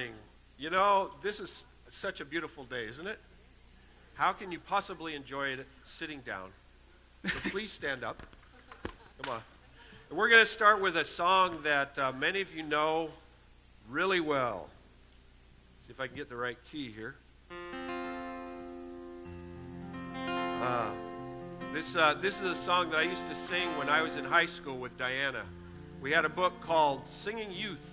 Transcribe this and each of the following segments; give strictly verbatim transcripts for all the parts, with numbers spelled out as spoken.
morning. You know, this is such a beautiful day, isn't it? How can you possibly enjoy it sitting down? So please stand up. Come on. And we're going to start with a song that uh, many of you know really well. See if I can get the right key here. Uh, this, uh, this is a song that I used to sing when I was in high school with Diana. We had a book called Singing Youth.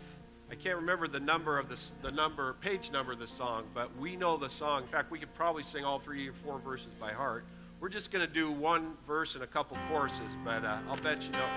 I can't remember the number of this, the number, page number of the song, but we know the song. In fact, we could probably sing all three or four verses by heart. We're just going to do one verse and a couple choruses, but uh, I'll bet you know.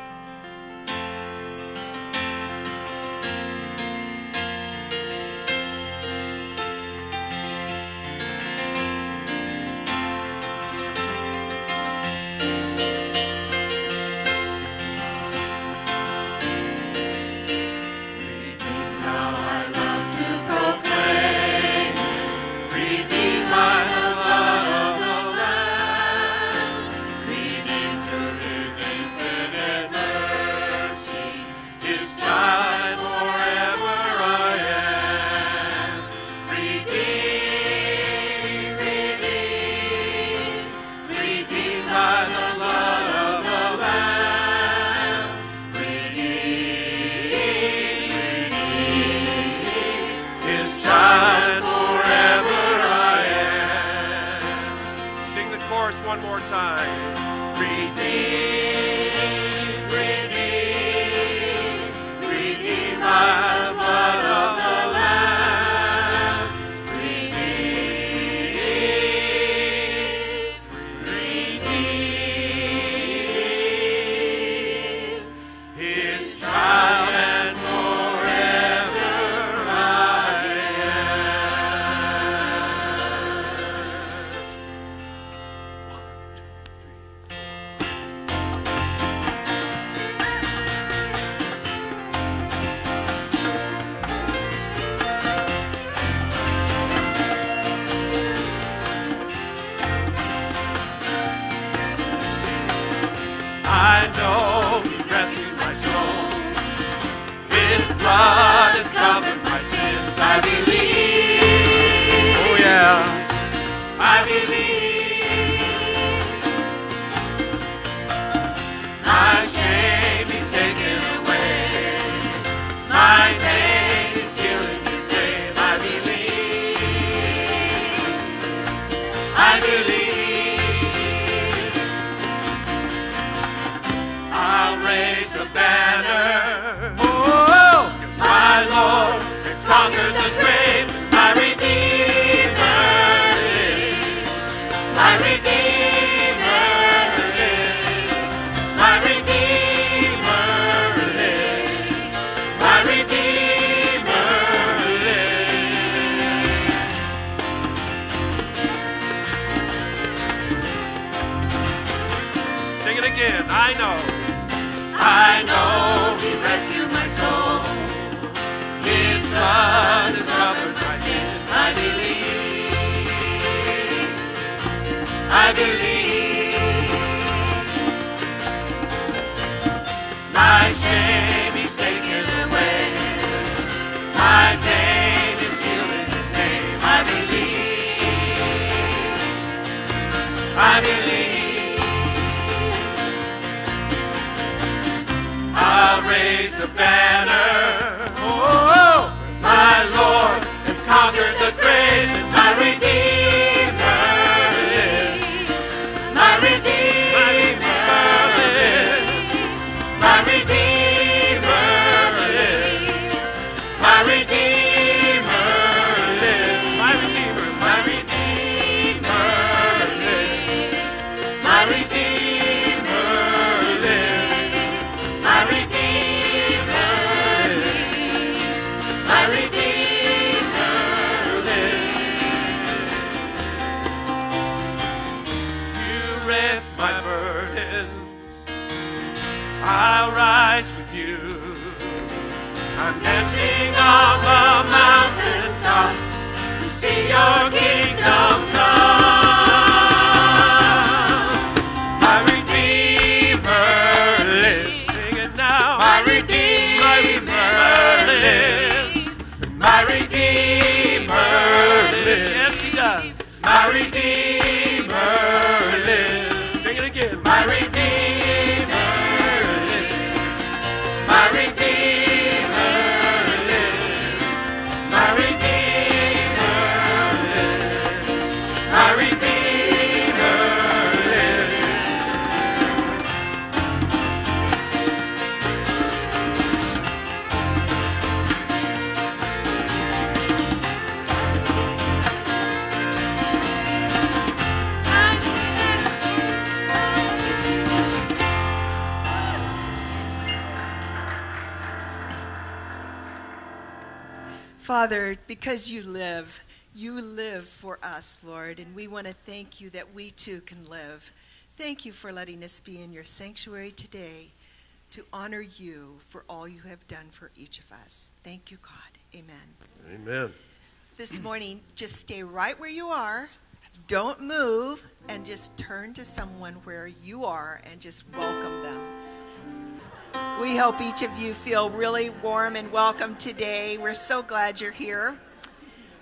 My Redeemer lives, my Redeemer Father, because you live, you live for us, Lord, and we want to thank you that we too can live. Thank you for letting us be in your sanctuary today to honor you for all you have done for each of us. Thank you, God. Amen. Amen. This morning, just stay right where you are. Don't move, and just turn to someone where you are and just welcome them. We hope each of you feel really warm and welcome today. We're so glad you're here.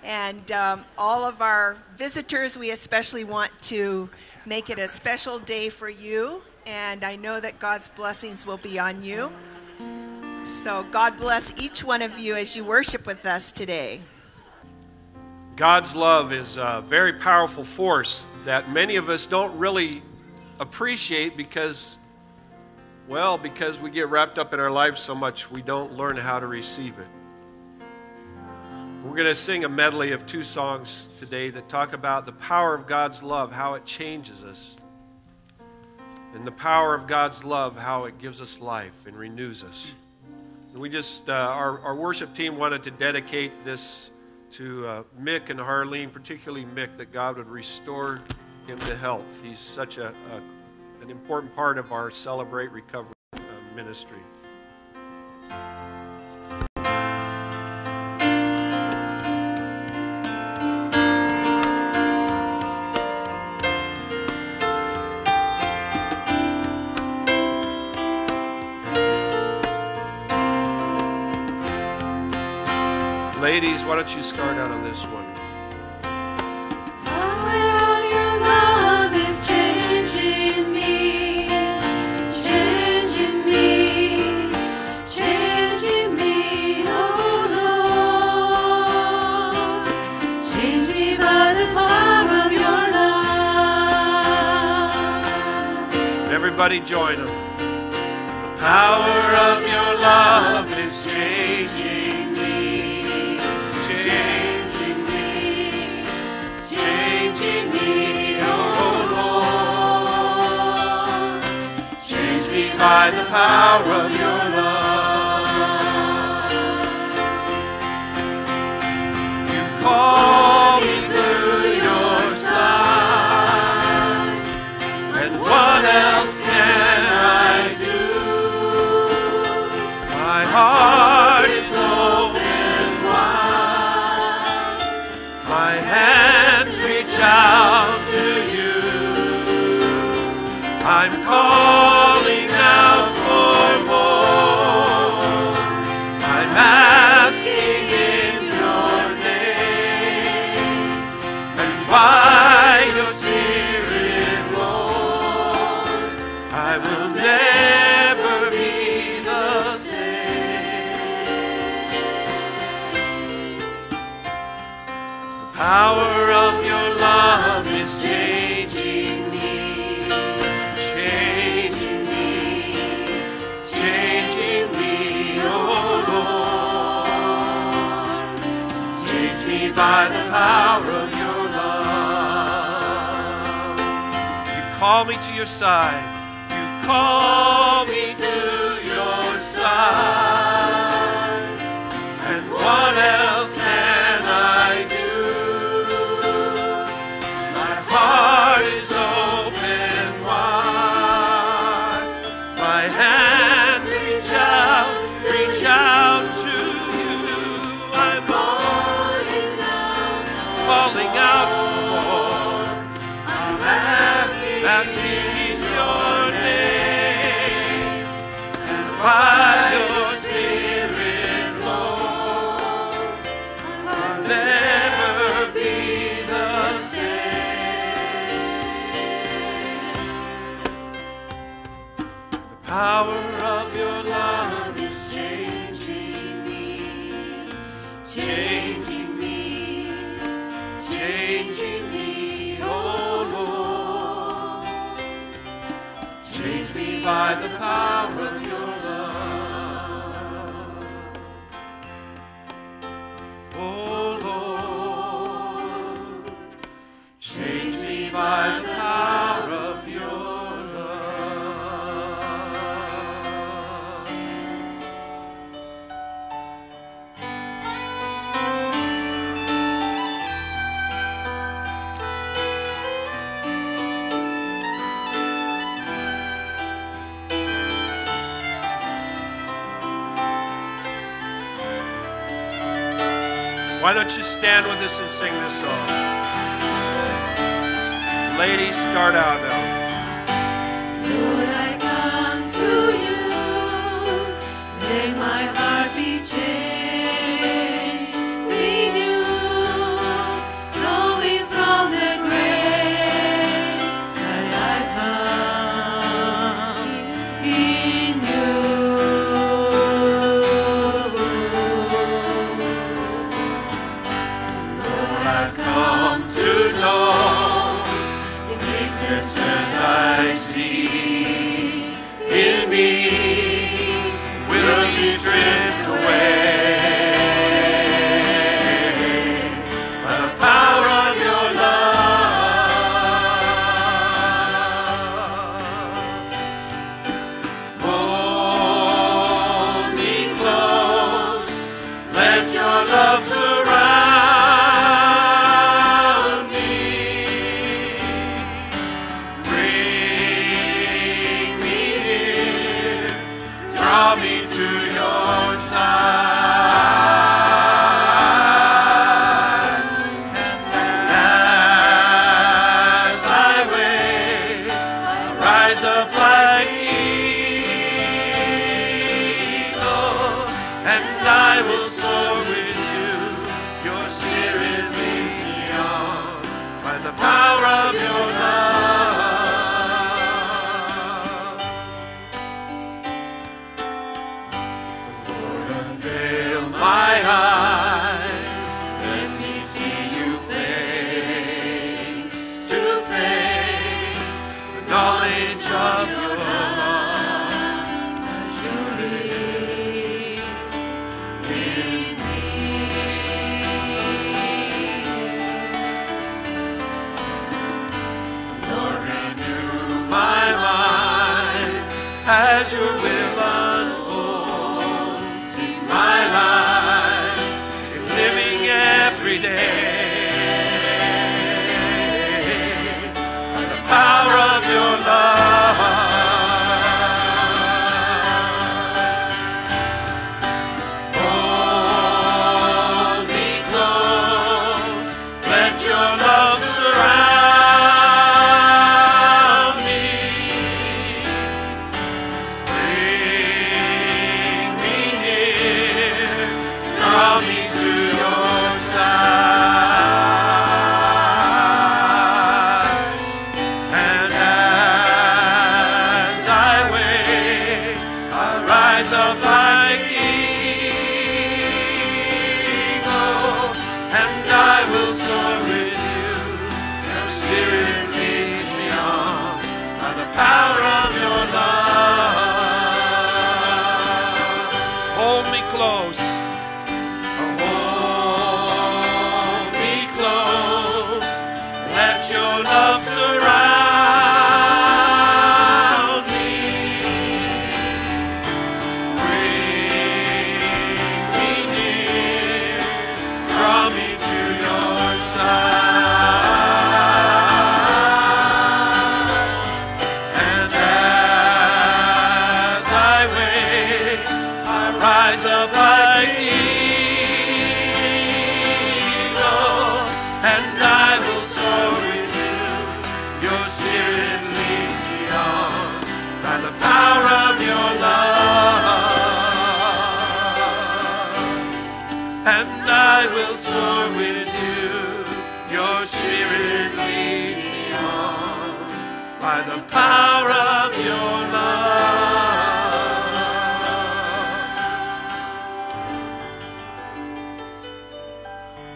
And um, all of our visitors, we especially want to make it a special day for you. And I know that God's blessings will be on you. So God bless each one of you as you worship with us today. God's love is a very powerful force that many of us don't really appreciate because, well, because we get wrapped up in our lives so much, we don't learn how to receive it. We're going to sing a medley of two songs today that talk about the power of God's love, how it changes us, and the power of God's love, how it gives us life and renews us. And we just, uh, our, our worship team wanted to dedicate this to uh, Mick and Harleen, particularly Mick, that God would restore him to health. He's such a, a, an important part of our Celebrate Recovery uh, ministry. Ladies, why don't you start out on this one? Everybody join them. The power of your love is changing. By the power of your love, you call me to your side, and what else can I do? My heart is open wide, my hands reach out to you. I'm called. Power of your love is changing me, changing me, changing me, oh Lord. Change me by the power of your love. You call me to your side, you call me to your side, and what else? By the power of your love, oh Lord, change me by the power of your love. Why don't you stand with us and sing this song? Ladies, start out now. Lord, I come to you, may my heart be changed, renewed, flowing from the grace that I found in you. Lord, I've come to know the weaknesses I see.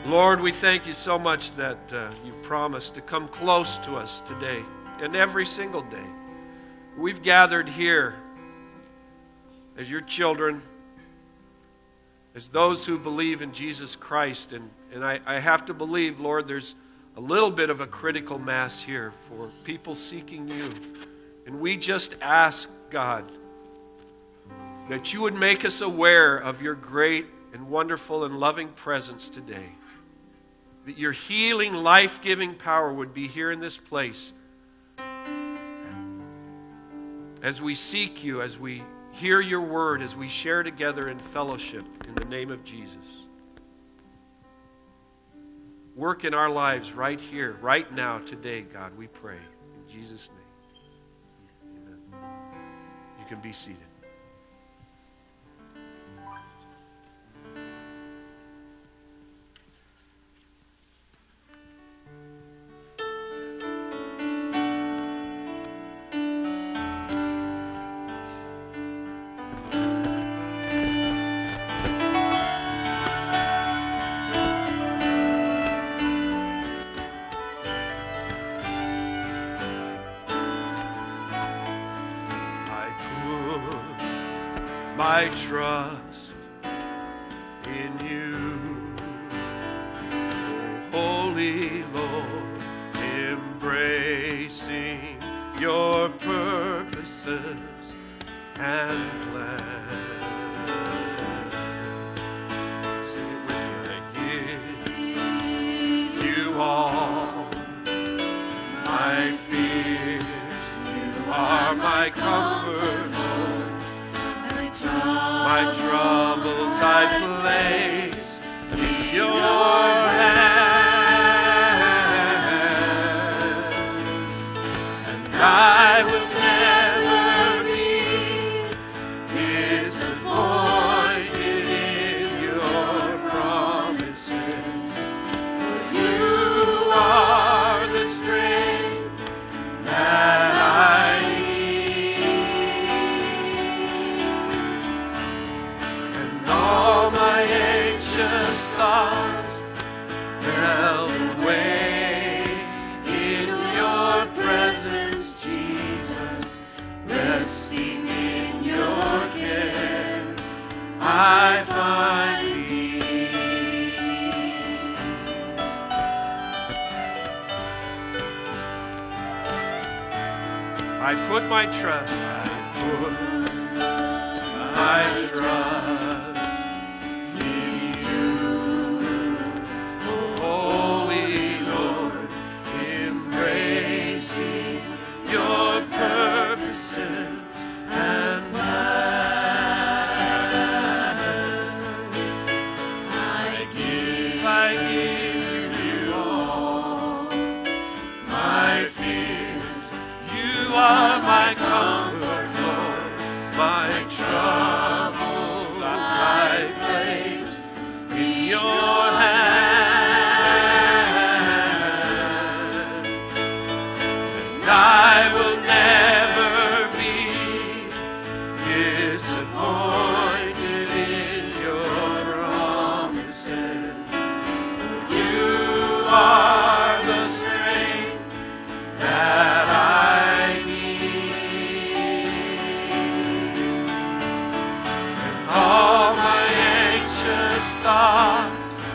Lord, we thank you so much that uh, you've promised to come close to us today and every single day. We've gathered here as your children, as those who believe in Jesus Christ. And, and I, I have to believe, Lord, there's a little bit of a critical mass here for people seeking you. And we just ask, God, that you would make us aware of your great and wonderful and loving presence today. That your healing, life-giving power would be here in this place. As we seek you, as we hear your word, as we share together in fellowship in the name of Jesus. Work in our lives right here, right now, today, God, we pray. In Jesus' name, amen. You can be seated. I trust in you, Holy Lord, embracing your purposes and plans. Sing it with me. I give you all my fears, you are my comfort. My troubles I place in your hand, and I will never be disappointed in your promises, for you are the strength that I find peace. I put my trust, I put my trust in you, Holy Lord, embracing your purposes and my comfort, Lord, my troubles I place in your hand, and I will never be disappointed in your promises. You are the strength that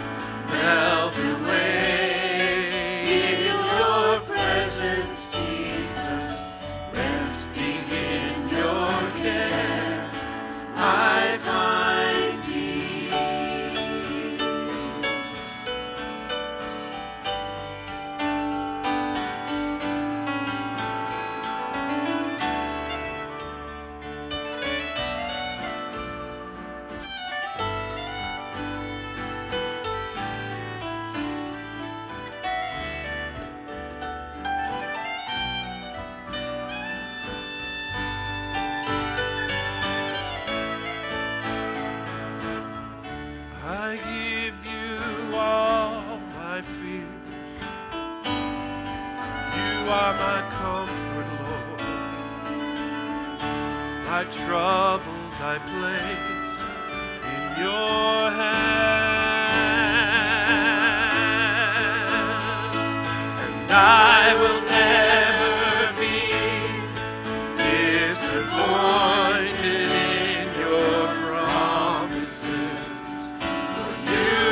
thoughts melt away in your presence, Jesus, resting in your care, I find my troubles I place in your hands, and I will never be disappointed in your promises, for you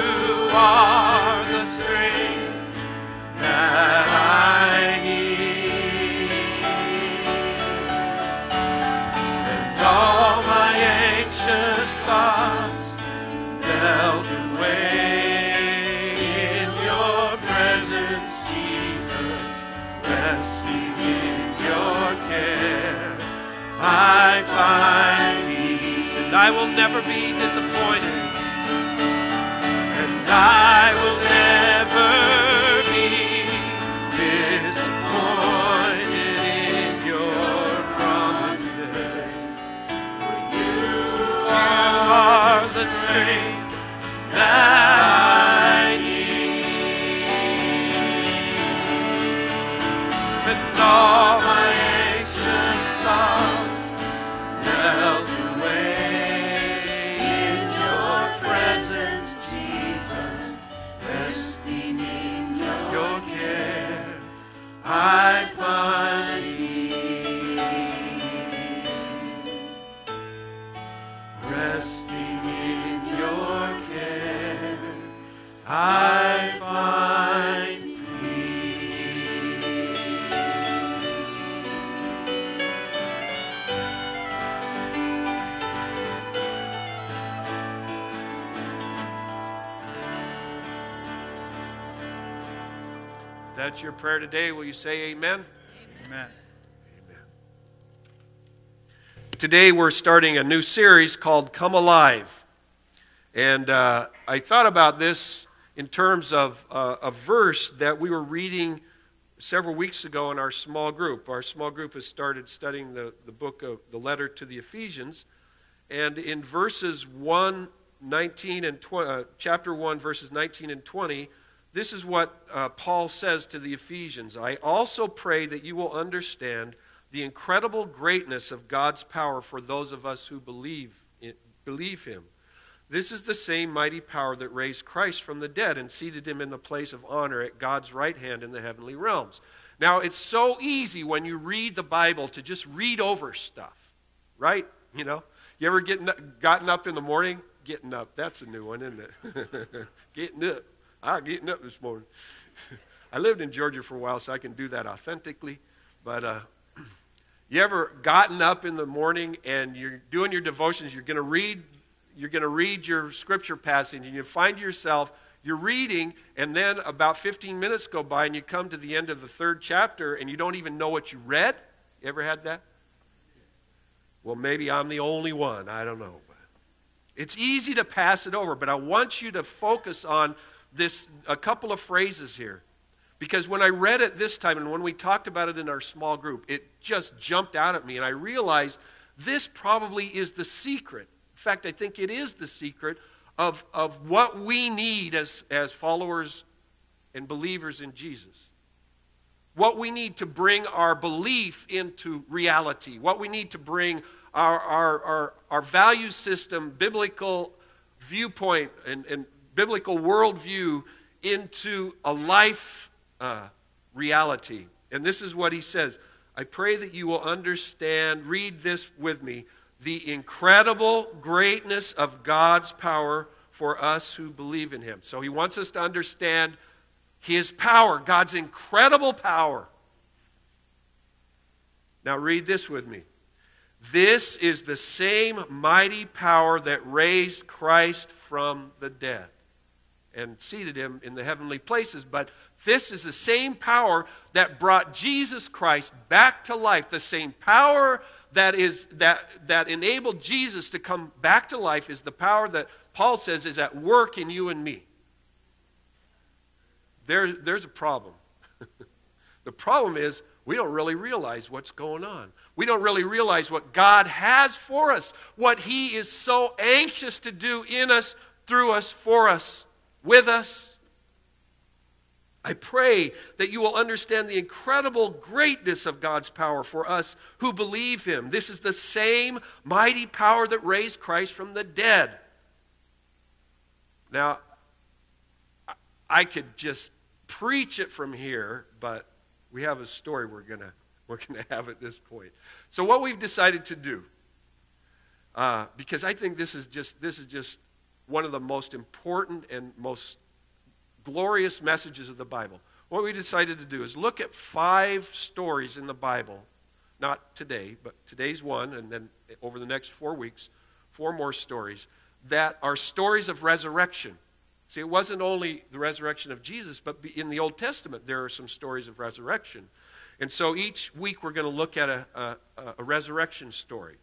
are the strength that I need. All my anxious thoughts melt away in your presence, Jesus, resting in your care, I find peace. And I will never be disappointed, and I will never that's your prayer today. Will you say amen? Amen. Amen. Today we're starting a new series called Come Alive. And uh, I thought about this in terms of uh, a verse that we were reading several weeks ago in our small group. Our small group has started studying the, the book of the letter to the Ephesians. And in verses one, nineteen and twenty, uh, chapter one, verses nineteen and twenty, this is what uh, Paul says to the Ephesians. I also pray that you will understand the incredible greatness of God's power for those of us who believe, in, believe him. This is the same mighty power that raised Christ from the dead and seated him in the place of honor at God's right hand in the heavenly realms. Now, it's so easy when you read the Bible to just read over stuff, right? You know, you ever get, gotten up in the morning? Getting up, that's a new one, isn't it? Getting up. I'm getting up this morning. I lived in Georgia for a while, so I can do that authentically. But uh, you ever gotten up in the morning and you're doing your devotions, you're going to read You're going to read your scripture passage, and you find yourself, you're reading, and then about fifteen minutes go by, and you come to the end of the third chapter, and you don't even know what you read? You ever had that? Well, maybe I'm the only one. I don't know. It's easy to pass it over, but I want you to focus on this, a couple of phrases here. Because when I read it this time, and when we talked about it in our small group, it just jumped out at me, and I realized this probably is the secret. In fact, I think it is the secret of, of what we need as, as followers and believers in Jesus. What we need to bring our belief into reality. What we need to bring our, our, our, our value system, biblical viewpoint, and, and biblical worldview into a life uh, reality. And this is what he says. I pray that you will understand, read this with me, the incredible greatness of God's power for us who believe in him. So he wants us to understand his power, God's incredible power. Now read this with me. This is the same mighty power that raised Christ from the dead and seated him in the heavenly places. But this is the same power that brought Jesus Christ back to life, the same power That is that that enabled Jesus to come back to life is the power that Paul says is at work in you and me. There, there's a problem. The problem is we don't really realize what's going on. We don't really realize what God has for us, what he is so anxious to do in us, through us, for us, with us. I pray that you will understand the incredible greatness of God's power for us who believe him. This is the same mighty power that raised Christ from the dead. Now, I could just preach it from here, but we have a story we're going to we're going to have at this point. So what we've decided to do, uh, because I think this is just this is just one of the most important and most glorious messages of the Bible. What we decided to do is look at five stories in the Bible, not today, but today's one, and then over the next four weeks, four more stories, that are stories of resurrection. See, it wasn't only the resurrection of Jesus, but in the Old Testament, there are some stories of resurrection. And so each week, we're going to look at a, a, a resurrection story.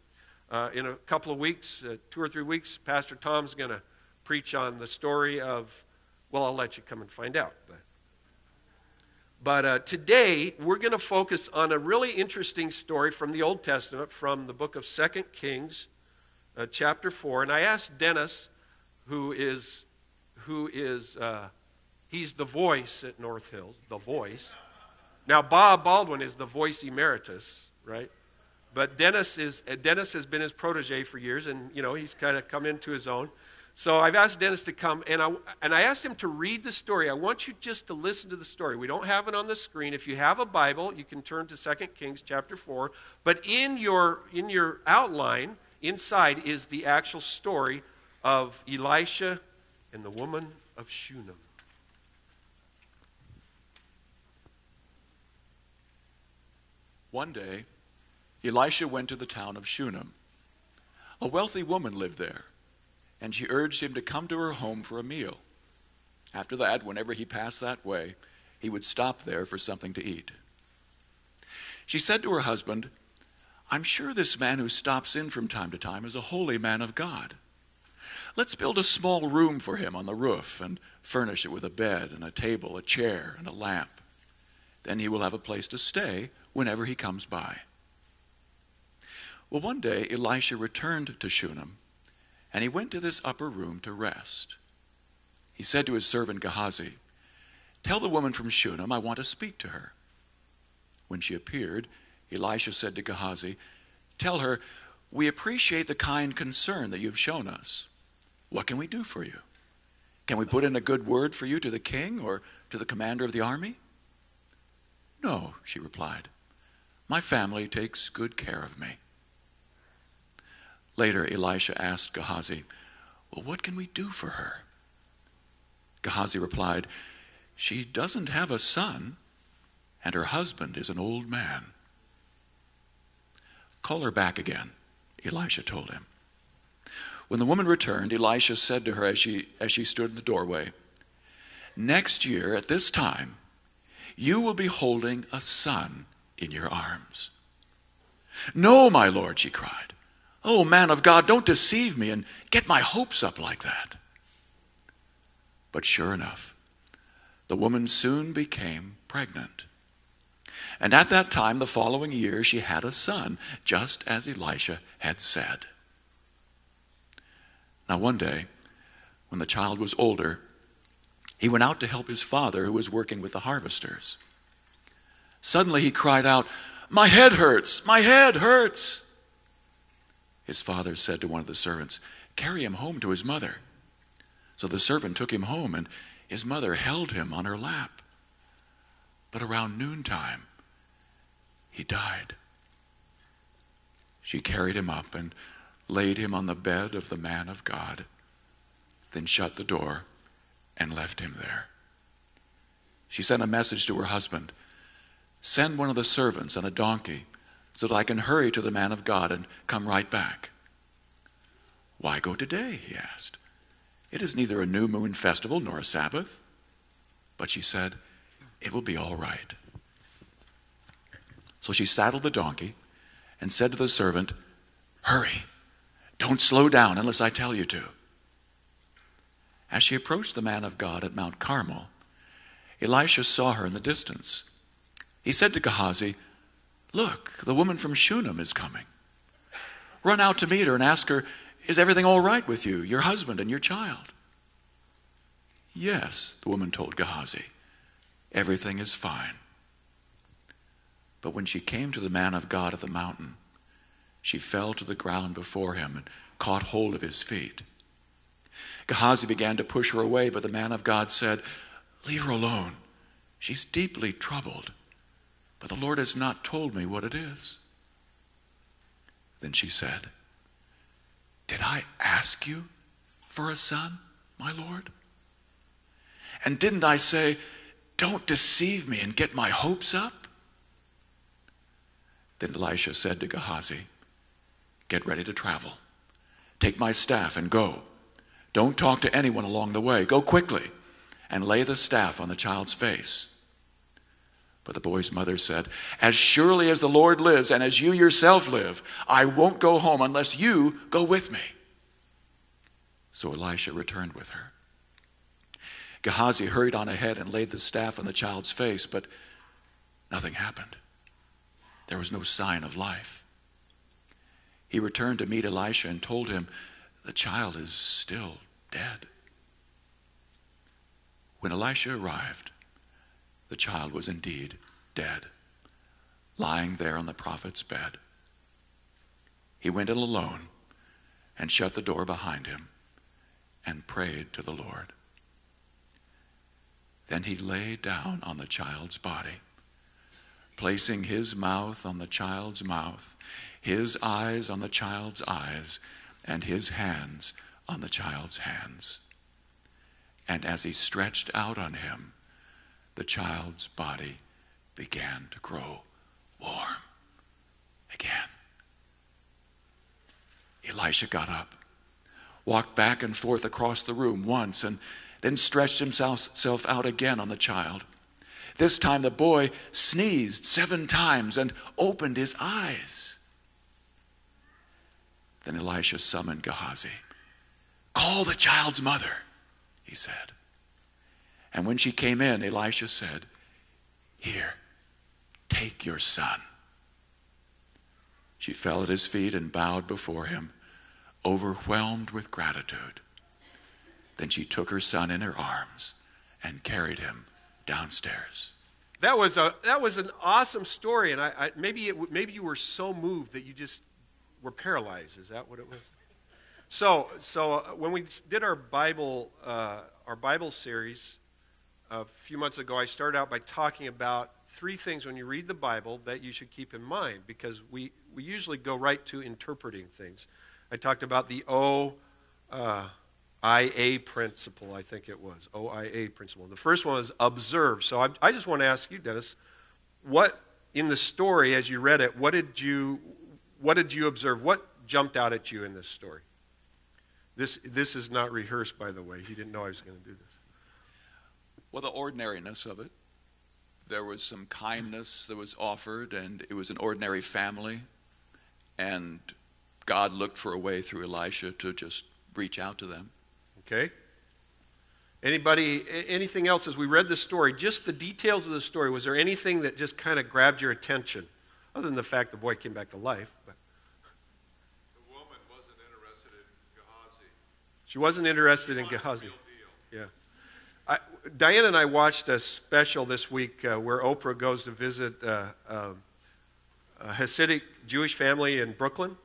Uh, in a couple of weeks, uh, two or three weeks, Pastor Tom's going to preach on the story of Well, I'll let you come and find out. But, but uh, today, we're going to focus on a really interesting story from the Old Testament, from the book of Second Kings, uh, chapter four. And I asked Dennis, who is, who is uh, he's the voice at North Hills, the voice. Now, Bob Baldwin is the voice emeritus, right? But Dennis, is, uh, Dennis has been his protege for years, and, you know, he's kind of come into his own. So I've asked Dennis to come, and I, and I asked him to read the story. I want you just to listen to the story. We don't have it on the screen. If you have a Bible, you can turn to Second Kings chapter four. But in your, in your outline, inside, is the actual story of Elisha and the woman of Shunem. One day, Elisha went to the town of Shunem. A wealthy woman lived there, and she urged him to come to her home for a meal. After that, whenever he passed that way, he would stop there for something to eat. She said to her husband, "I'm sure this man who stops in from time to time is a holy man of God. Let's build a small room for him on the roof and furnish it with a bed and a table, a chair, and a lamp. Then he will have a place to stay whenever he comes by." Well, one day, Elisha returned to Shunem, and he went to this upper room to rest. He said to his servant Gehazi, "Tell the woman from Shunem I want to speak to her." When she appeared, Elisha said to Gehazi, "Tell her, we appreciate the kind concern that you've shown us. What can we do for you? Can we put in a good word for you to the king or to the commander of the army?" "No," she replied. "My family takes good care of me." Later, Elisha asked Gehazi, "Well, what can we do for her?" Gehazi replied, "She doesn't have a son, and her husband is an old man." "Call her back again," Elisha told him. When the woman returned, Elisha said to her as she, as she stood in the doorway, "Next year at this time, you will be holding a son in your arms." "No, my lord," she cried. "Oh, man of God, don't deceive me and get my hopes up like that." But sure enough, the woman soon became pregnant. And at that time, the following year, she had a son, just as Elisha had said. Now one day, when the child was older, he went out to help his father, who was working with the harvesters. Suddenly he cried out, "My head hurts! My head hurts!" His father said to one of the servants, "Carry him home to his mother." So the servant took him home, and his mother held him on her lap. But around noontime, he died. She carried him up and laid him on the bed of the man of God, then shut the door and left him there. She sent a message to her husband, "Send one of the servants and a donkey so that I can hurry to the man of God and come right back." "Why go today?" he asked. "It is neither a new moon festival nor a Sabbath." But she said, "It will be all right." So she saddled the donkey and said to the servant, "Hurry, don't slow down unless I tell you to." As she approached the man of God at Mount Carmel, Elisha saw her in the distance. He said to Gehazi, "Look, the woman from Shunem is coming. Run out to meet her and ask her, 'Is everything all right with you, your husband and your child?'" "Yes," the woman told Gehazi, "everything is fine." But when she came to the man of God at the mountain, she fell to the ground before him and caught hold of his feet. Gehazi began to push her away, but the man of God said, "Leave her alone. She's deeply troubled, but the Lord has not told me what it is." Then she said, "Did I ask you for a son, my Lord? And didn't I say, 'Don't deceive me and get my hopes up'?" Then Elisha said to Gehazi, "Get ready to travel. Take my staff and go. Don't talk to anyone along the way. Go quickly and lay the staff on the child's face." But the boy's mother said, "As surely as the Lord lives and as you yourself live, I won't go home unless you go with me." So Elisha returned with her. Gehazi hurried on ahead and laid the staff on the child's face, but nothing happened. There was no sign of life. He returned to meet Elisha and told him, "The child is still dead." When Elisha arrived, the child was indeed dead, lying there on the prophet's bed. He went in alone and shut the door behind him and prayed to the Lord. Then he lay down on the child's body, placing his mouth on the child's mouth, his eyes on the child's eyes, and his hands on the child's hands. And as he stretched out on him, the child's body began to grow warm again. Elisha got up, walked back and forth across the room once, and then stretched himself out again on the child, This time the boy sneezed seven times and opened his eyes. Then Elisha summoned Gehazi. "Call the child's mother," he said. And when she came in, Elisha said, "Here, take your son." She fell at his feet and bowed before him, overwhelmed with gratitude. Then she took her son in her arms and carried him downstairs. That was a that was an awesome story, and I, I maybe it maybe you were so moved that you just were paralyzed. Is that what it was? So so when we did our Bible uh, our Bible series a few months ago, I started out by talking about three things when you read the Bible that you should keep in mind, because we we usually go right to interpreting things. I talked about the O. Uh, I A principle, I think it was, O I A principle. The first one was observe. So I, I just want to ask you, Dennis, what in the story, as you read it, what did you, what did you observe? What jumped out at you in this story? This, this is not rehearsed, by the way. He didn't know I was going to do this. Well, the ordinariness of it. There was some kindness that was offered, and it was an ordinary family. And God looked for a way through Elisha to just reach out to them. Okay. Anybody, anything else as we read the story, just the details of the story, was there anything that just kind of grabbed your attention, other than the fact the boy came back to life? But the woman wasn't interested in Gehazi. She wasn't interested in Gehazi. Yeah. I, Diana and I watched a special this week uh, where Oprah goes to visit uh, uh, a Hasidic Jewish family in Brooklyn.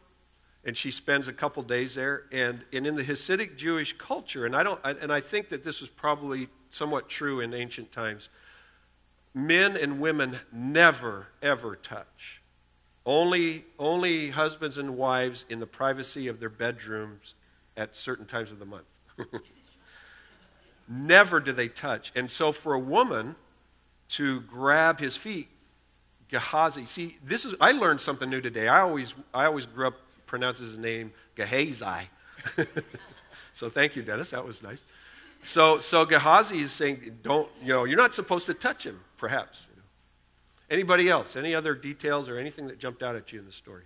And she spends a couple days there, and, and in the Hasidic Jewish culture, and I don't, I, and I think that this was probably somewhat true in ancient times. Men and women never ever touch. Only only husbands and wives in the privacy of their bedrooms at certain times of the month. Never do they touch. And so for a woman to grab his feet, Gehazi. See, this is I learned something new today. I always I always grew up. Pronounces his name Gehazi. So thank you, Dennis. That was nice. So so Gehazi is saying, don't, you know, you're not supposed to touch him, perhaps. You know. Anybody else? Any other details or anything that jumped out at you in the story?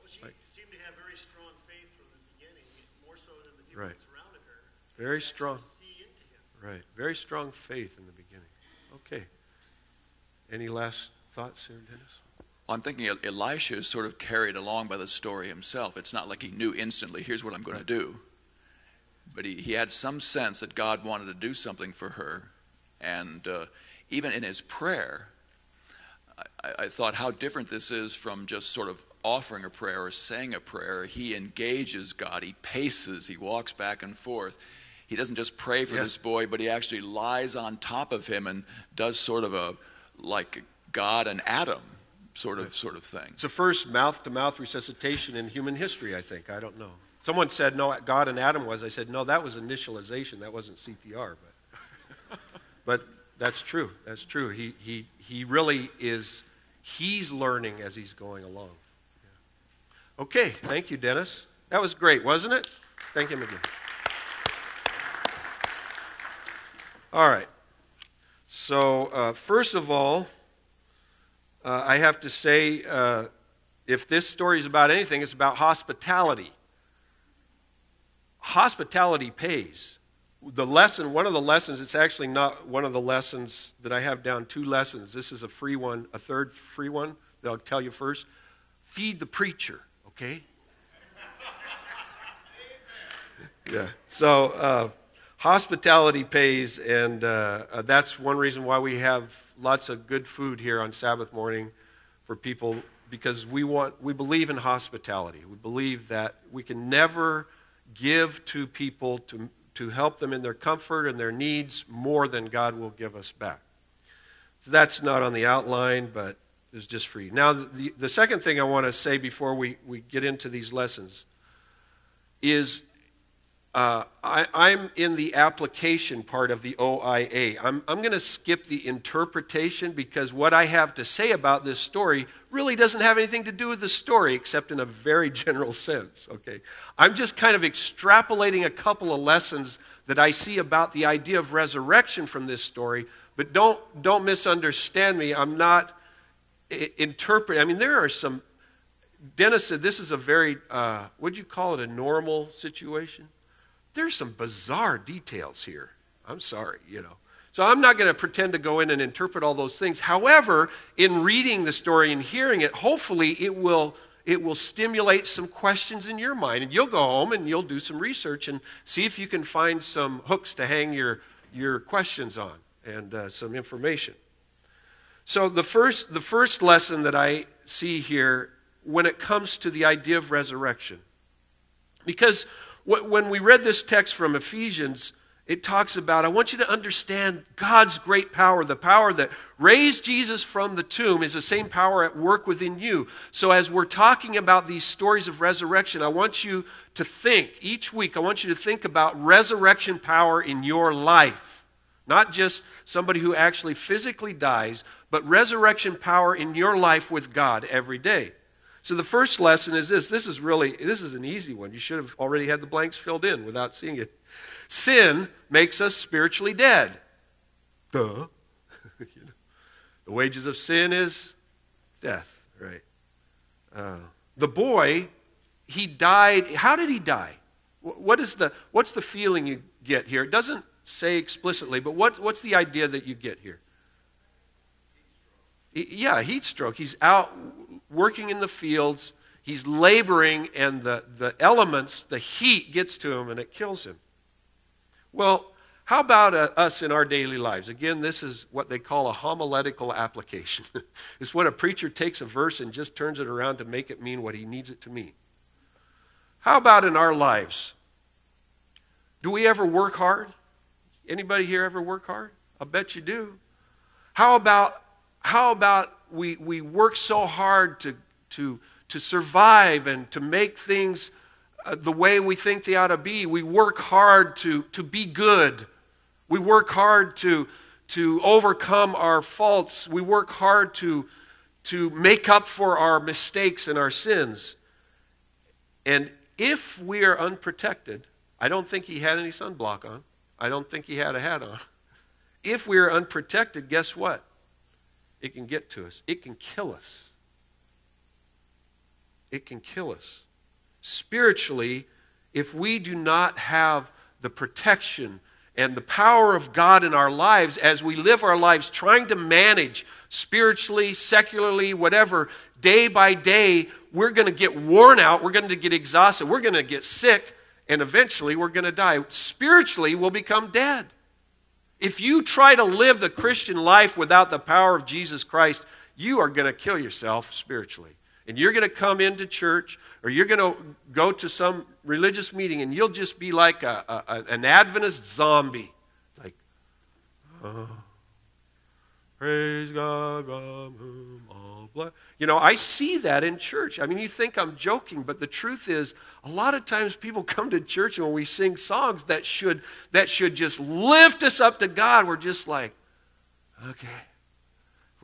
Well, she like, seemed to have very strong faith from the beginning, more so than the people right. that surrounded her. Very strong. See into him. Right. Very strong faith in the beginning. Okay. Any last thoughts here, Dennis? I'm thinking Elisha is sort of carried along by the story himself. It's not like he knew instantly, here's what I'm going to do. But he, he had some sense that God wanted to do something for her. And uh, even in his prayer, I, I thought how different this is from just sort of offering a prayer or saying a prayer. He engages God. He paces. He walks back and forth. He doesn't just pray for yeah. this boy, but he actually lies on top of him and does sort of a, like God and Adam. Sort of, sort of thing. It's the first mouth-to-mouth resuscitation in human history, I think. I don't know. Someone said, no, God and Adam was. I said, no, that was initialization. That wasn't C P R. But, but that's true. That's true. He, he, he really is, he's learning as he's going along. Yeah. Okay. Thank you, Dennis. That was great, wasn't it? Thank him again. All right. So, uh, first of all, Uh, I have to say, uh, if this story is about anything, it's about hospitality. Hospitality pays. The lesson, one of the lessons, it's actually not one of the lessons that I have down, two lessons. This is a free one, a third free one that I'll tell you first. Feed the preacher, okay? Yeah, so uh, hospitality pays, and uh, uh, that's one reason why we have lots of good food here on Sabbath morning for people, because we want, we believe in hospitality. We believe that we can never give to people to, to help them in their comfort and their needs more than God will give us back. So that's not on the outline, but it's just free. Now, the, the second thing I want to say before we, we get into these lessons is Uh, I, I'm in the application part of the O I A. I'm, I'm going to skip the interpretation, because what I have to say about this story really doesn't have anything to do with the story, except in a very general sense. Okay, I'm just kind of extrapolating a couple of lessons that I see about the idea of resurrection from this story, But don't don't misunderstand me. I'm not interpreting. I mean, there are some. Dennis said this is a very, uh, what'd you call it, a normal situation? There's some bizarre details here. I'm sorry, you know. So I'm not going to pretend to go in and interpret all those things. However, in reading the story and hearing it, hopefully it will it will stimulate some questions in your mind. And you'll go home and you'll do some research and see if you can find some hooks to hang your, your questions on and uh, some information. So the first, the first lesson that I see here when it comes to the idea of resurrection. Because when we read this text from Ephesians, it talks about, I want you to understand God's great power. The power that raised Jesus from the tomb is the same power at work within you. So as we're talking about these stories of resurrection, I want you to think, each week, I want you to think about resurrection power in your life. Not just somebody who actually physically dies, but resurrection power in your life with God every day. So the first lesson is this. This is really, this is an easy one. You should have already had the blanks filled in without seeing it. Sin makes us spiritually dead. Duh. You know, the wages of sin is death, right? Uh, the boy, he died. How did he die? What is the, what's the feeling you get here? It doesn't say explicitly, but what, what's the idea that you get here? Heat stroke. Yeah, heat stroke. He's out working in the fields. He's laboring, and the, the elements, the heat gets to him, and it kills him. Well, how about uh, us in our daily lives? Again, this is what they call a homiletical application. It's when a preacher takes a verse and just turns it around to make it mean what he needs it to mean. How about in our lives? Do we ever work hard? Anybody here ever work hard? I bet you do. How about, how about we, we work so hard to, to, to survive and to make things Uh, the way we think they ought to be. We work hard to, to be good. We work hard to, to overcome our faults. We work hard to, to make up for our mistakes and our sins. And if we are unprotected, I don't think he had any sunblock on. I don't think he had a hat on. If we are unprotected, guess what? It can get to us. It can kill us. It can kill us. Spiritually, if we do not have the protection and the power of God in our lives, as we live our lives trying to manage spiritually, secularly, whatever, day by day, we're going to get worn out, we're going to get exhausted, we're going to get sick, and eventually we're going to die. Spiritually, we'll become dead. If you try to live the Christian life without the power of Jesus Christ, you are going to kill yourself spiritually. And you're going to come into church, or you're going to go to some religious meeting, and you'll just be like a, a, an Adventist zombie. Like, oh, praise God from whom all blessings. You know, I see that in church. I mean, you think I'm joking, but the truth is, a lot of times people come to church, and when we sing songs that should, that should just lift us up to God, we're just like, okay.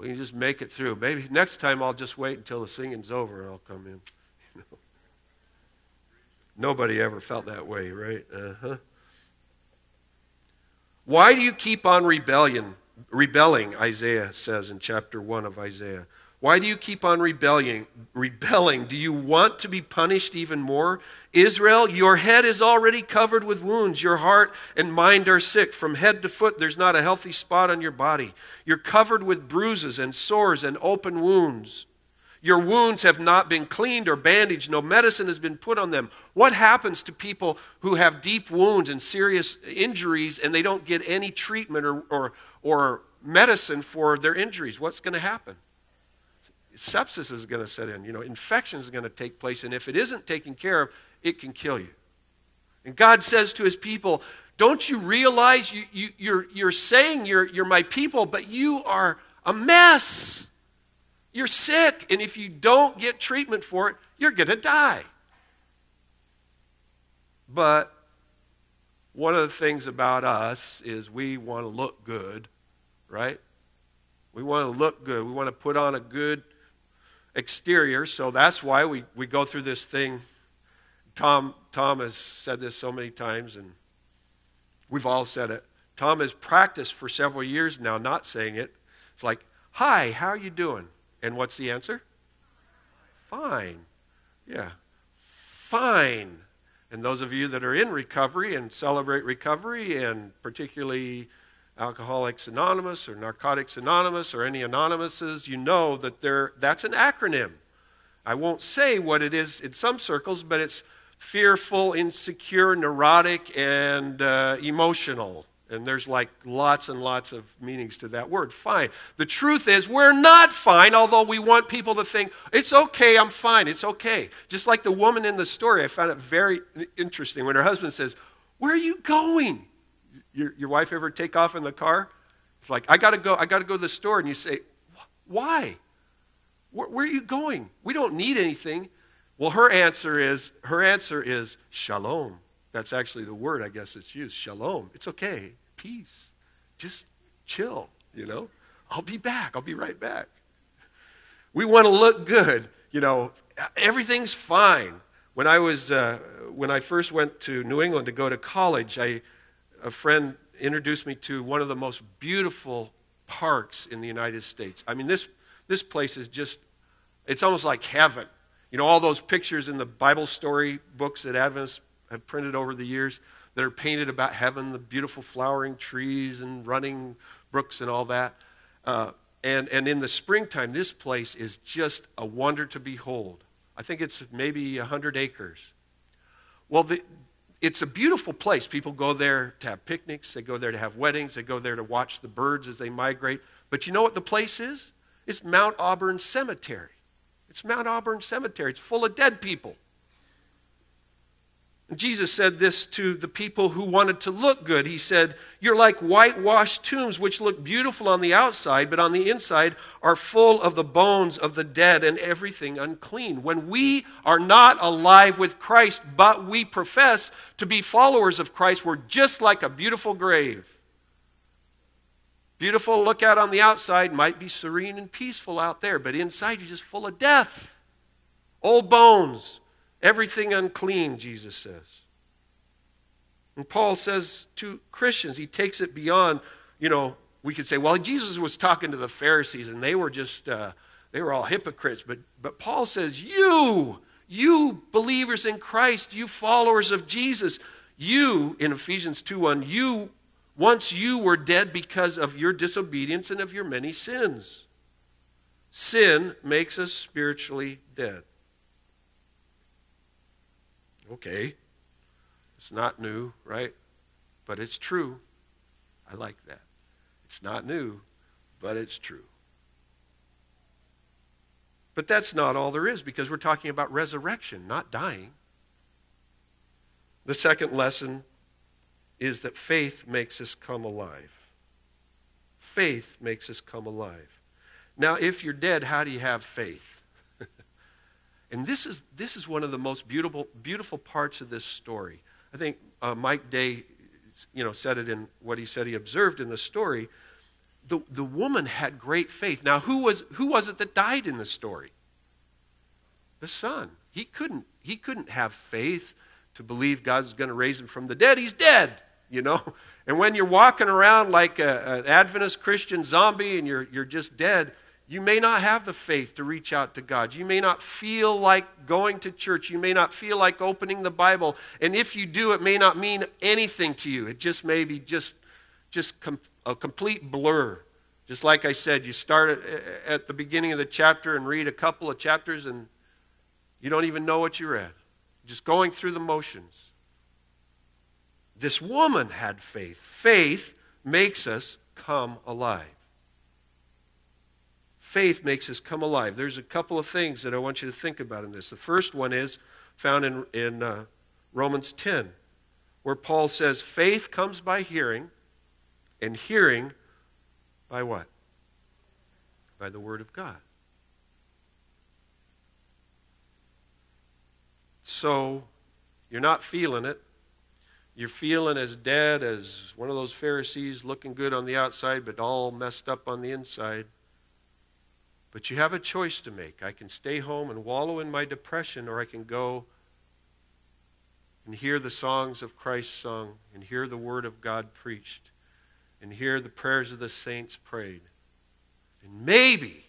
We can just make it through. Maybe next time I'll just wait until the singing's over and I'll come in. You know? Nobody ever felt that way, right? Uh-huh. Why do you keep on rebellion, rebelling, Isaiah says in chapter one of Isaiah. Why do you keep on rebelling? rebelling? Do you want to be punished even more? Israel, your head is already covered with wounds. Your heart and mind are sick. From head to foot, there's not a healthy spot on your body. You're covered with bruises and sores and open wounds. Your wounds have not been cleaned or bandaged. No medicine has been put on them. What happens to people who have deep wounds and serious injuries and they don't get any treatment or, or, or medicine for their injuries? What's going to happen? Sepsis is going to set in. You know, infection is going to take place. And if it isn't taken care of, it can kill you. And God says to his people, don't you realize you, you, you're, you're saying you're, you're my people, but you are a mess. You're sick. And if you don't get treatment for it, you're going to die. But one of the things about us is we want to look good, right? We want to look good. We want to put on a good exterior, so that's why we, we go through this thing. Tom, Tom has said this so many times, and we've all said it. Tom has practiced for several years now not saying it. It's like, hi, how are you doing? And what's the answer? Fine. Yeah, fine. And those of you that are in recovery and Celebrate Recovery, and particularly Alcoholics Anonymous or Narcotics Anonymous or any Anonymouses, you know that they're, that's an acronym. I won't say what it is in some circles, but it's fearful, insecure, neurotic, and uh, emotional. And there's like lots and lots of meanings to that word, fine. The truth is we're not fine, although we want people to think, it's okay, I'm fine, it's okay. Just like the woman in the story, I found it very interesting when her husband says, where are you going? Your, your wife ever take off in the car? It's like, I gotta go, I gotta go to the store. And you say, why? Where, where are you going? We don't need anything. Well, her answer is, her answer is shalom. That's actually the word, I guess, it's used, shalom. It's okay, peace, just chill, you know. I'll be back, I'll be right back. We want to look good, you know, everything's fine. When I was, uh, when I first went to New England to go to college, I, a friend introduced me to one of the most beautiful parks in the United States. I mean, this, this place is just, it's almost like heaven. You know, all those pictures in the Bible story books that Adventists have printed over the years that are painted about heaven, the beautiful flowering trees and running brooks and all that. Uh, and, and in the springtime, this place is just a wonder to behold. I think it's maybe one hundred acres. Well, the, it's a beautiful place. People go there to have picnics. They go there to have weddings. They go there to watch the birds as they migrate. But you know what the place is? It's Mount Auburn Cemetery. It's Mount Auburn Cemetery. It's full of dead people. Jesus said this to the people who wanted to look good. He said, you're like whitewashed tombs which look beautiful on the outside, but on the inside are full of the bones of the dead and everything unclean. When we are not alive with Christ, but we profess to be followers of Christ, we're just like a beautiful grave. Beautiful to look at on the outside, might be serene and peaceful out there, but inside you're just full of death. Old bones. Everything unclean, Jesus says. And Paul says to Christians, he takes it beyond, you know, we could say, well, Jesus was talking to the Pharisees and they were just, uh, they were all hypocrites. But, but Paul says, you, you believers in Christ, you followers of Jesus, you, in Ephesians two one, you, once you were dead because of your disobedience and of your many sins. Sin makes us spiritually dead. Okay, it's not new, right? But it's true. I like that. It's not new, but it's true. But that's not all there is, because we're talking about resurrection, not dying. The second lesson is that faith makes us come alive. Faith makes us come alive. Now, if you're dead, how do you have faith? And this is, this is one of the most beautiful, beautiful parts of this story. I think uh, Mike Day, you know, said it in what he said he observed in the story. The, the woman had great faith. Now, who was, who was it that died in the story? The son. He couldn't, he couldn't have faith to believe God's going to raise him from the dead. He's dead, you know. And when you're walking around like a, an Adventist Christian zombie and you're, you're just dead, you may not have the faith to reach out to God. You may not feel like going to church. You may not feel like opening the Bible. And if you do, it may not mean anything to you. It just may be just, just com a complete blur. Just like I said, you start at, at the beginning of the chapter and read a couple of chapters and you don't even know what you read. Just going through the motions. This woman had faith. Faith makes us come alive. Faith makes us come alive. There's a couple of things that I want you to think about in this. The first one is found in, in uh, Romans ten, where Paul says, faith comes by hearing, and hearing by what? By the word of God. So you're not feeling it. You're feeling as dead as one of those Pharisees, looking good on the outside, but all messed up on the inside. But you have a choice to make. I can stay home and wallow in my depression, or I can go and hear the songs of Christ sung and hear the word of God preached and hear the prayers of the saints prayed. And maybe,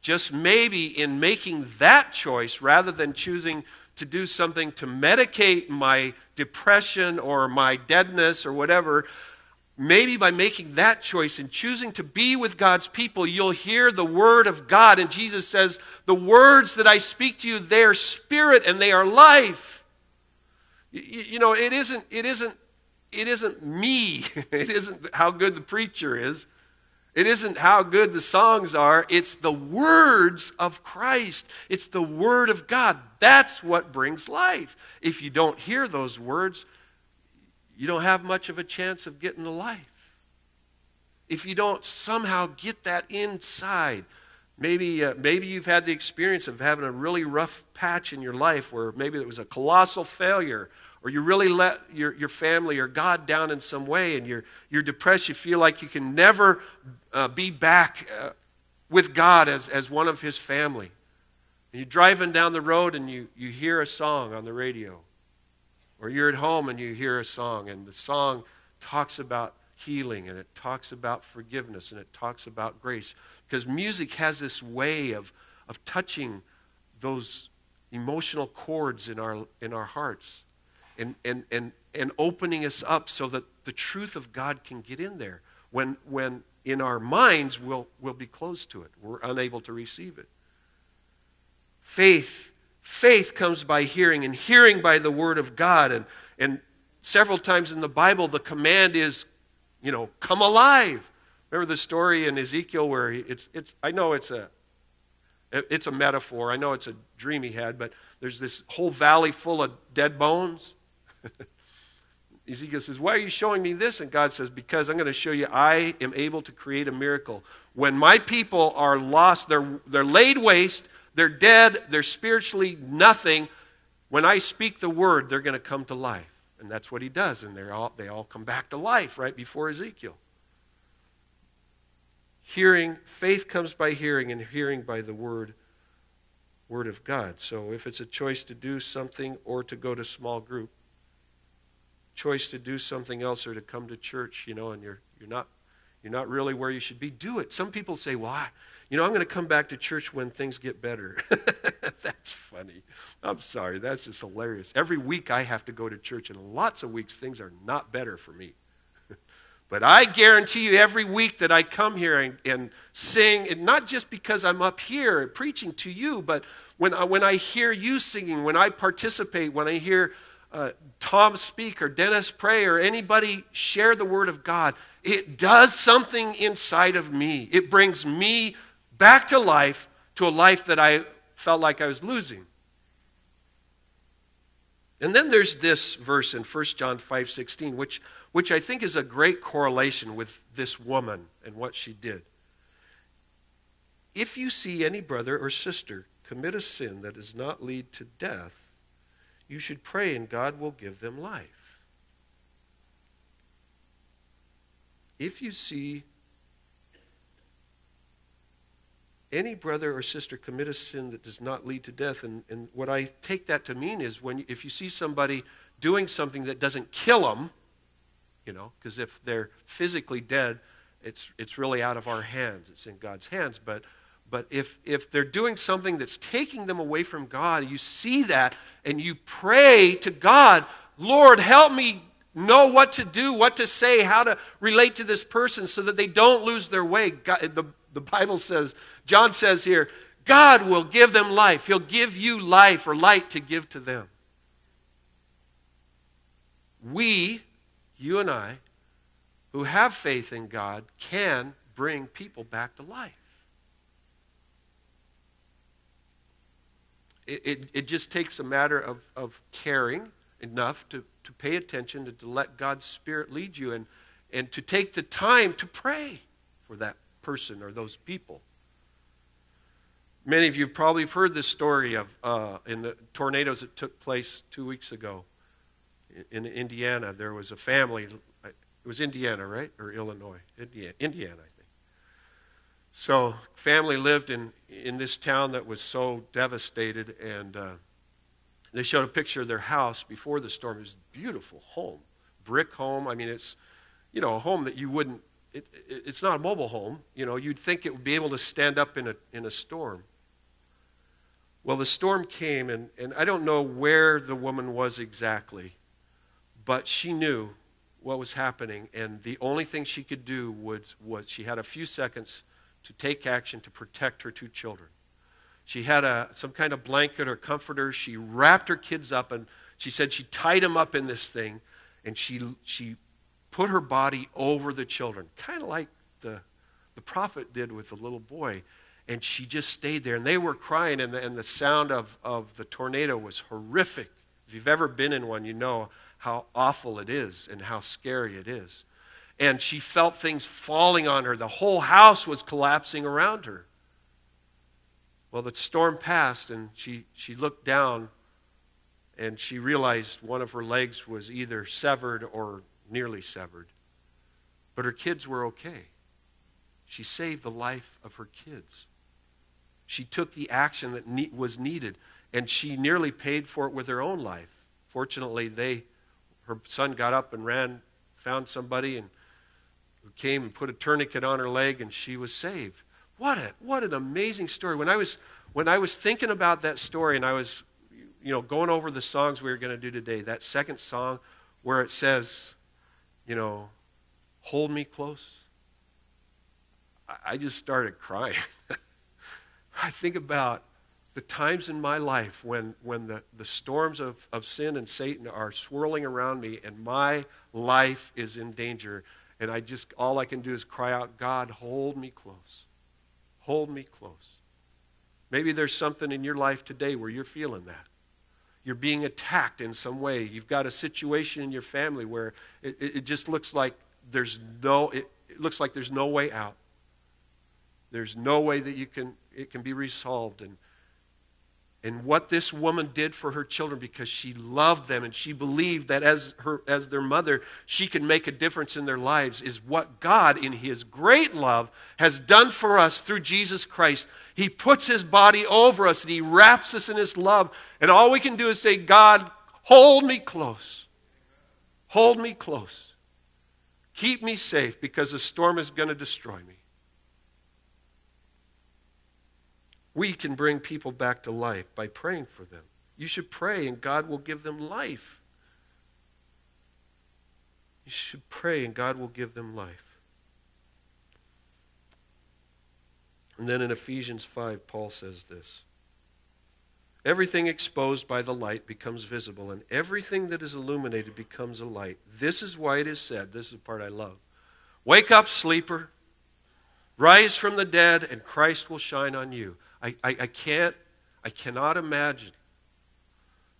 just maybe, in making that choice, rather than choosing to do something to medicate my depression or my deadness or whatever, maybe by making that choice and choosing to be with God's people, you'll hear the word of God. And Jesus says, the words that I speak to you, they are spirit and they are life. You, you know, it isn't, it isn't, it isn't me. It isn't how good the preacher is. It isn't how good the songs are. It's the words of Christ. It's the word of God. That's what brings life. If you don't hear those words, you don't have much of a chance of getting to life. If you don't somehow get that inside, maybe, uh, maybe you've had the experience of having a really rough patch in your life where maybe it was a colossal failure, or you really let your, your family or God down in some way, and you're, you're depressed. You feel like you can never uh, be back uh, with God as, as one of his family. And you're driving down the road and you, you hear a song on the radio. Or you're at home and you hear a song, and the song talks about healing, and it talks about forgiveness, and it talks about grace. Because music has this way of, of touching those emotional chords in our, in our hearts and, and, and, and opening us up so that the truth of God can get in there. When, when in our minds, we'll, we'll be closed to it. We're unable to receive it. Faith. Faith comes by hearing, and hearing by the word of God. And, and several times in the Bible, the command is, you know, come alive. Remember the story in Ezekiel where he, it's, it's, I know it's a, it's a metaphor. I know it's a dream he had, but there's this whole valley full of dead bones. Ezekiel says, why are you showing me this? And God says, because I'm going to show you I am able to create a miracle. When my people are lost, they're, they're laid waste, they're dead, they're spiritually nothing. When I speak the word, they're going to come to life. And that's what he does. And they're all, they all come back to life right before Ezekiel. Hearing, faith comes by hearing, and hearing by the word, word of God. So if it's a choice to do something or to go to small group, choice to do something else or to come to church, you know, and you're, you're, not, you're not really where you should be, do it. Some people say, why? Well, you know, I'm going to come back to church when things get better. That's funny. I'm sorry. That's just hilarious. Every week I have to go to church, and lots of weeks things are not better for me. But I guarantee you every week that I come here and, and sing, and not just because I'm up here preaching to you, but when I, when I hear you singing, when I participate, when I hear uh, Tom speak or Dennis pray or anybody share the word of God, it does something inside of me. It brings me back to life, to a life that I felt like I was losing. And then there's this verse in First John five sixteen, which, which I think is a great correlation with this woman and what she did. If you see any brother or sister commit a sin that does not lead to death, you should pray and God will give them life. If you see any brother or sister commit a sin that does not lead to death. And, and what I take that to mean is when if you see somebody doing something that doesn't kill them, you know, because if they're physically dead, it's, it's really out of our hands. It's in God's hands. But, but if, if they're doing something that's taking them away from God, you see that and you pray to God, Lord, help me know what to do, what to say, how to relate to this person so that they don't lose their way. God, the The Bible says, John says here, God will give them life. He'll give you life or light to give to them. We, you and I, who have faith in God, can bring people back to life. It, it, it just takes a matter of, of caring enough to, to pay attention and to let God's Spirit lead you and, and to take the time to pray for that person or those people. Many of you probably have heard this story of uh, in the tornadoes that took place two weeks ago in, in Indiana. There was a family. It was Indiana, right? Or Illinois? Indiana, Indiana, I think. So family lived in, in this town that was so devastated, and uh, they showed a picture of their house before the storm. It was a beautiful home, brick home. I mean, it's, you know, a home that you wouldn't it, it, it's not a mobile home. You know, you'd think it would be able to stand up in a in a storm. Well, the storm came, and, and I don't know where the woman was exactly, but she knew what was happening, and the only thing she could do was, was she had a few seconds to take action to protect her two children. She had a, some kind of blanket or comforter. She wrapped her kids up, and she said she tied them up in this thing, and she she put her body over the children, kind of like the, the prophet did with the little boy. And she just stayed there, and they were crying, and the, and the sound of, of the tornado was horrific. If you've ever been in one, you know how awful it is and how scary it is. And she felt things falling on her. The whole house was collapsing around her. Well, the storm passed, and she, she looked down, and she realized one of her legs was either severed or nearly severed. But her kids were okay. She saved the life of her kids. She took the action that ne- was needed, and she nearly paid for it with her own life. Fortunately, they, her son got up and ran, found somebody and who came and put a tourniquet on her leg, and she was saved. What a, what an amazing story. When I was when I was thinking about that story, and I was, you know, going over the songs we were going to do today, that second song where it says, you know, hold me close, I just started crying. I think about the times in my life when, when the, the storms of, of sin and Satan are swirling around me and my life is in danger, and I just, all I can do is cry out, God, hold me close. Hold me close. Maybe there's something in your life today where you're feeling that. You're being attacked in some way. You've got a situation in your family where it, it just looks like there's no, it, it looks like there's no way out. There's no way that you can, it can be resolved. And And what this woman did for her children, because she loved them and she believed that as her as their mother, she could make a difference in their lives, is what God in his great love has done for us through Jesus Christ. He puts his body over us and he wraps us in his love. And all we can do is say, God, hold me close. Hold me close. Keep me safe, because the storm is going to destroy me. We can bring people back to life by praying for them. You should pray, and God will give them life. You should pray, and God will give them life. And then in Ephesians five, Paul says this: everything exposed by the light becomes visible, and everything that is illuminated becomes a light. This is why it is said, this is the part I love, wake up, sleeper, rise from the dead, and Christ will shine on you. I, I, I can't, I cannot imagine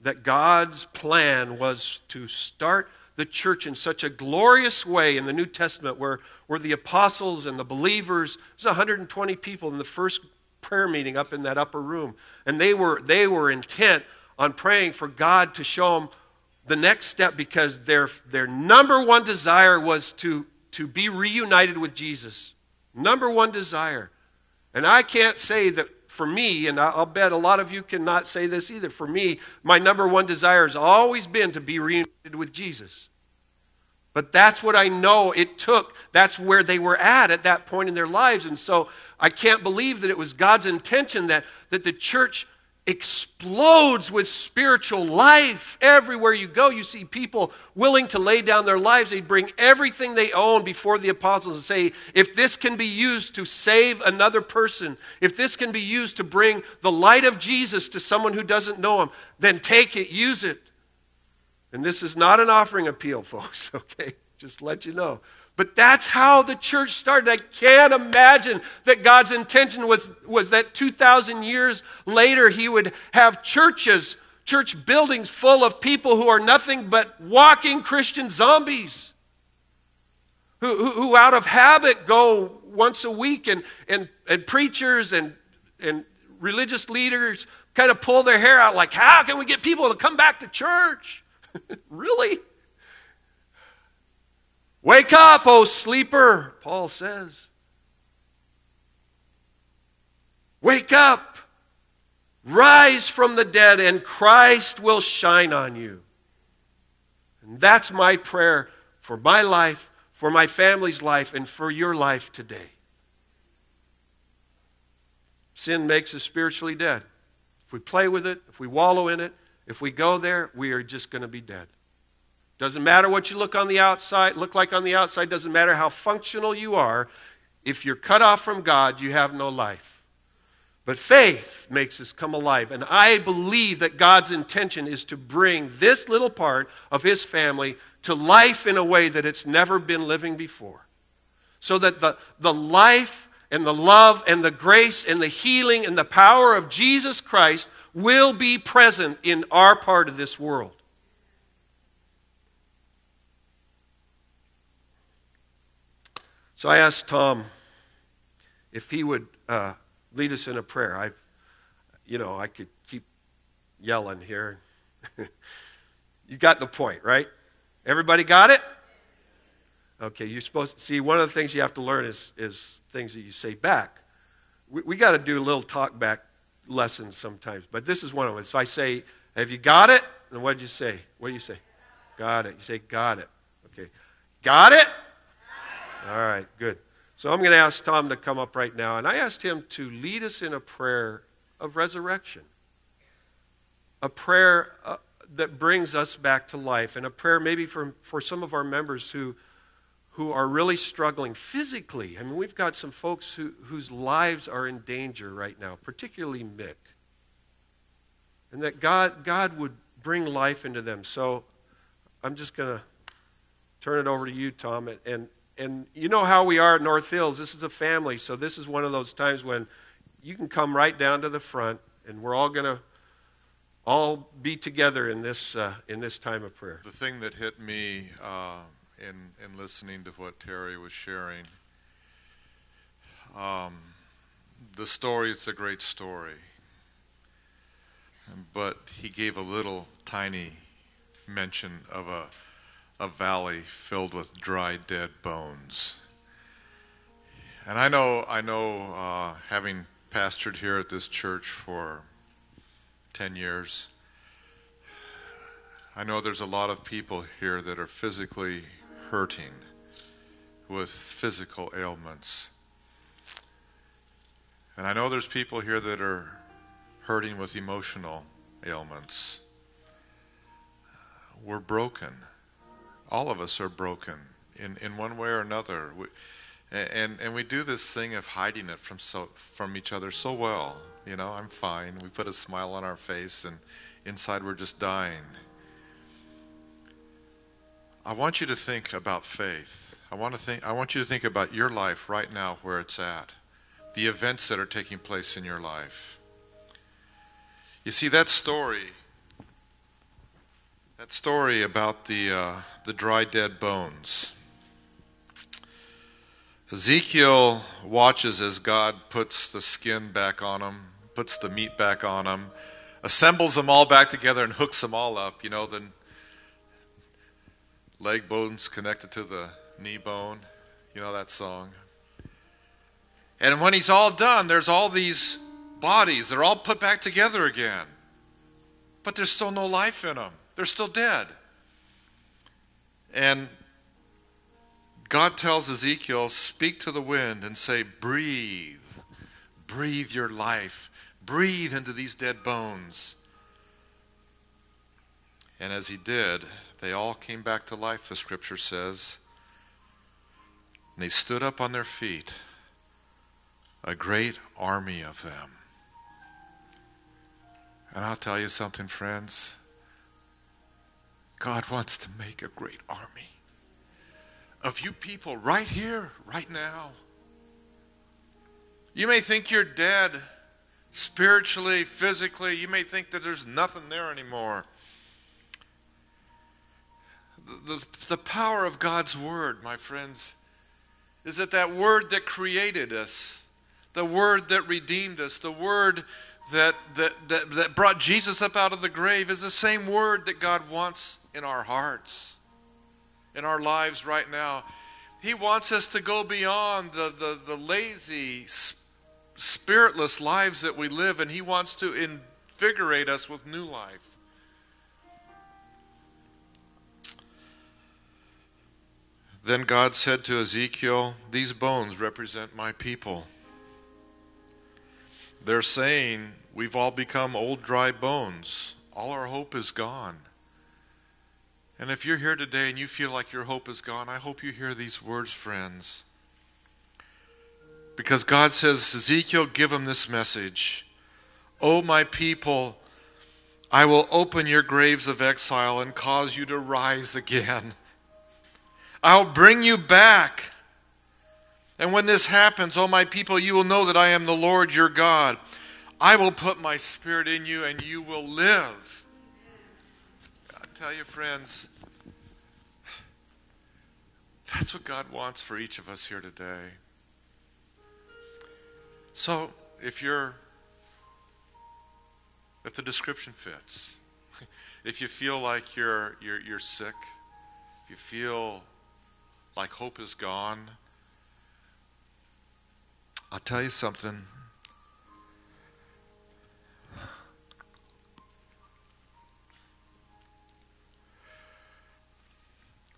that God's plan was to start the church in such a glorious way in the New Testament, where, where the apostles and the believers, there's one hundred twenty people in the first prayer meeting up in that upper room, and they were, they were intent on praying for God to show them the next step, because their, their number one desire was to, to be reunited with Jesus. Number one desire. And I can't say that for me, and I'll bet a lot of you cannot say this either, for me, my number one desire has always been to be reunited with Jesus. But that's what I know it took. That's where they were at at that point in their lives. And so I can't believe that it was God's intention that, that the church explodes with spiritual life. Everywhere you go, you see people willing to lay down their lives. They bring everything they own before the apostles and say, if this can be used to save another person, if this can be used to bring the light of Jesus to someone who doesn't know him, then take it, use it. And this is not an offering appeal, folks, okay? Just let you know. But that's how the church started. I can't imagine that God's intention was, was that two thousand years later he would have churches, church buildings full of people who are nothing but walking Christian zombies, who, who, who out of habit go once a week, and, and, and preachers and, and religious leaders kind of pull their hair out like, how can we get people to come back to church? Really? Wake up, O sleeper, Paul says. Wake up, rise from the dead, and Christ will shine on you. And that's my prayer for my life, for my family's life, and for your life today. Sin makes us spiritually dead. If we play with it, if we wallow in it, if we go there, we are just going to be dead. Doesn't matter what you look on the outside, look like on the outside, doesn't matter how functional you are. If you're cut off from God, you have no life. But faith makes us come alive. And I believe that God's intention is to bring this little part of his family to life in a way that it's never been living before. So that the, the life and the love and the grace and the healing and the power of Jesus Christ will be present in our part of this world. So I asked Tom if he would uh, lead us in a prayer. I, you know, I could keep yelling here. You got the point, right? Everybody got it? Okay, you're supposed to see. One of the things you have to learn is is things that you say back. We, we got to do little talk back lessons sometimes, but this is one of them. So I say, "Have you got it?" And what did you say? What do you say? Got it. You say, "Got it." Okay, got it. All right, good. So I'm going to ask Tom to come up right now. And I asked him to lead us in a prayer of resurrection. A prayer uh, that brings us back to life. And a prayer maybe for, for some of our members who, who are really struggling physically. I mean, we've got some folks who, whose lives are in danger right now, particularly Mick. And that God, God would bring life into them. So I'm just going to turn it over to you, Tom, and, and And you know how we are at North Hills. This is a family, so this is one of those times when you can come right down to the front, and we're all going to all be together in this uh, in this time of prayer. The thing that hit me uh, in in listening to what Terry was sharing, um, the story. It's a great story, but he gave a little tiny mention of a. A valley filled with dry, dead bones. And I know, I know, uh, having pastored here at this church for ten years, I know there's a lot of people here that are physically hurting with physical ailments. And I know there's people here that are hurting with emotional ailments. We're broken. All of us are broken in, in one way or another. We, and, and we do this thing of hiding it from, so, from each other so well. You know, I'm fine. We put a smile on our face, and inside we're just dying. I want you to think about faith. I want, to think, I want you to think about your life right now, where it's at, the events that are taking place in your life. You see, that story... That story about the, uh, the dry, dead bones. Ezekiel watches as God puts the skin back on them, puts the meat back on them, assembles them all back together and hooks them all up. You know, the leg bones connected to the knee bone. You know that song. And when he's all done, there's all these bodies. They're all put back together again. But there's still no life in them. They're still dead. And God tells Ezekiel, speak to the wind and say, breathe. Breathe your life. Breathe into these dead bones. And as he did, they all came back to life, the scripture says. And they stood up on their feet, a great army of them. And I'll tell you something, friends. God wants to make a great army of you people right here, right now. You may think you're dead spiritually, physically. You may think that there's nothing there anymore. The, the, the power of God's word, my friends, is that that word that created us, the word that redeemed us, the word that, that, that, that brought Jesus up out of the grave is the same word that God wants in our hearts, in our lives right now. He wants us to go beyond the, the, the lazy, sp- spiritless lives that we live, and he wants to invigorate us with new life. Then God said to Ezekiel, "These bones represent my people. They're saying, 'We've all become old, dry bones. All our hope is gone.'" And if you're here today and you feel like your hope is gone, I hope you hear these words, friends. Because God says, "Ezekiel, give him this message. O my people, I will open your graves of exile and cause you to rise again. I'll bring you back. And when this happens, O my people, you will know that I am the Lord your God. I will put my spirit in you and you will live." I tell you, friends, that's what God wants for each of us here today. So if you're, if the description fits, if you feel like you're, you're, you're sick, if you feel like hope is gone, I'll tell you something.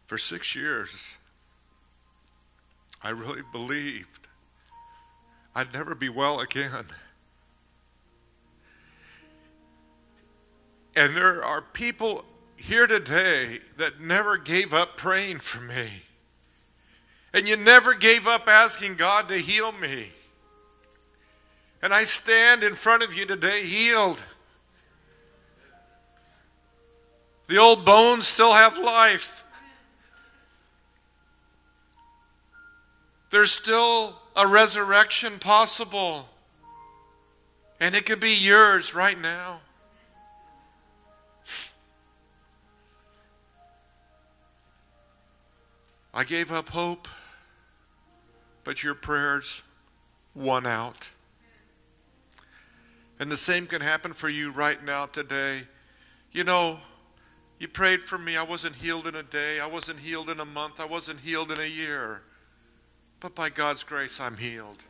For six years, I really believed I'd never be well again. And there are people here today that never gave up praying for me. And you never gave up asking God to heal me. And I stand in front of you today healed. The old bones still have life. There's still a resurrection possible. And it could be yours right now. I gave up hope, but your prayers won out. And the same can happen for you right now today. You know, you prayed for me. I wasn't healed in a day. I wasn't healed in a month. I wasn't healed in a year. But by God's grace, I'm healed.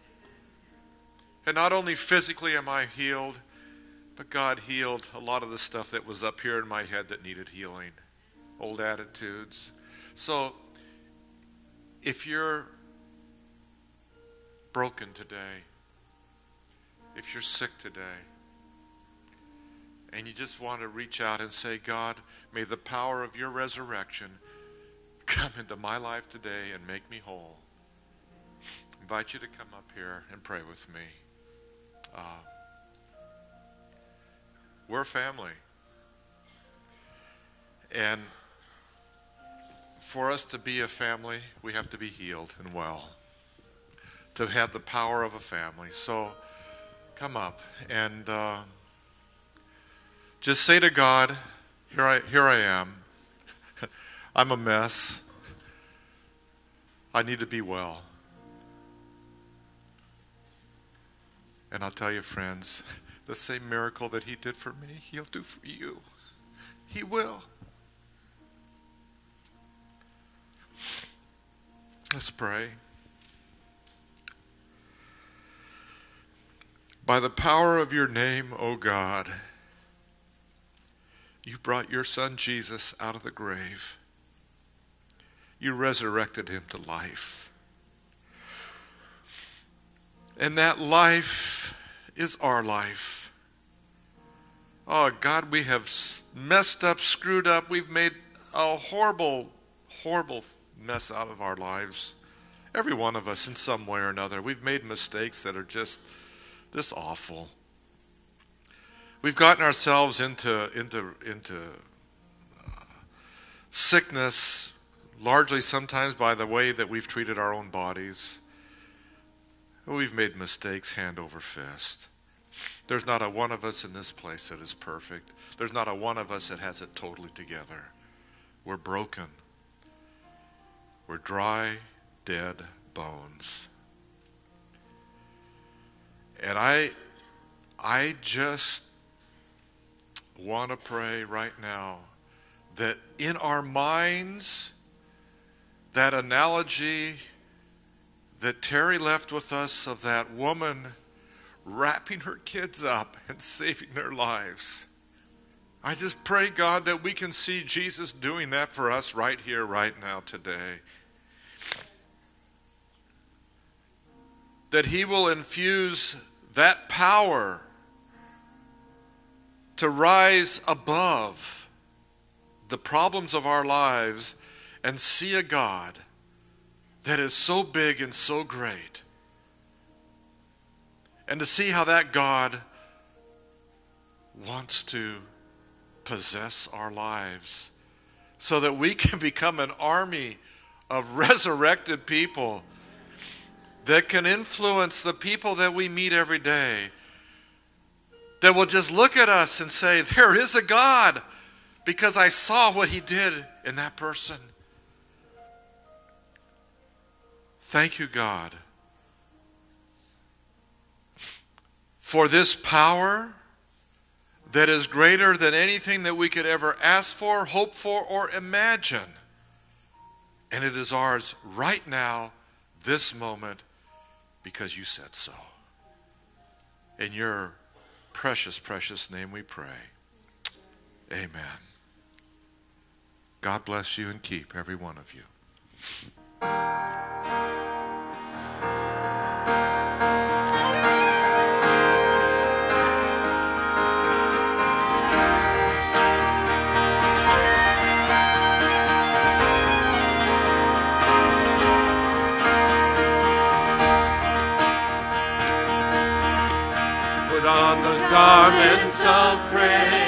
And not only physically am I healed, but God healed a lot of the stuff that was up here in my head that needed healing, old attitudes. So if you're broken today, if you're sick today, and you just want to reach out and say, "God, may the power of your resurrection come into my life today and make me whole," I invite you to come up here and pray with me. Uh, we're a family. And for us to be a family, we have to be healed and well, to have the power of a family. So come up and uh, just say to God, here I, here I am. I'm a mess. I need to be well. And I'll tell you, friends, the same miracle that he did for me, he'll do for you. He will. Let's pray. By the power of your name, O God, you brought your son Jesus out of the grave. You resurrected him to life. And that life is our life. Oh, God, we have messed up, screwed up. We've made a horrible, horrible mess out of our lives. Every one of us in some way or another. We've made mistakes that are just this awful. We've gotten ourselves into, into, into sickness, largely sometimes by the way that we've treated our own bodies. We've made mistakes hand over fist. There's not a one of us in this place that is perfect. There's not a one of us that has it totally together. We're broken. We're dry, dead bones. And I, I just want to pray right now that in our minds, that analogy that Terry left with us of that woman wrapping her kids up and saving their lives. I just pray, God, that we can see Jesus doing that for us right here, right now, today. that he will infuse that power to rise above the problems of our lives and see a God that is so big and so great, and to see how that God wants to possess our lives so that we can become an army of resurrected people that can influence the people that we meet every day, that will just look at us and say, there is a God, because I saw what he did in that person. Thank you, God, for this power that is greater than anything that we could ever ask for, hope for, or imagine. And it is ours right now, this moment, because you said so. In your precious, precious name we pray. Amen. God bless you and keep every one of you. Put on the garments of praise.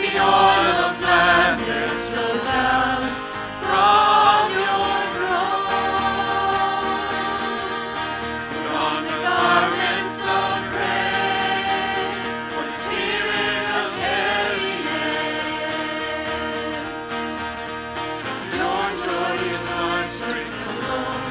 The oil of gladness flow down from your throne. Put on the garments of praise for the spirit of heaviness. Let your joy is not stricken alone.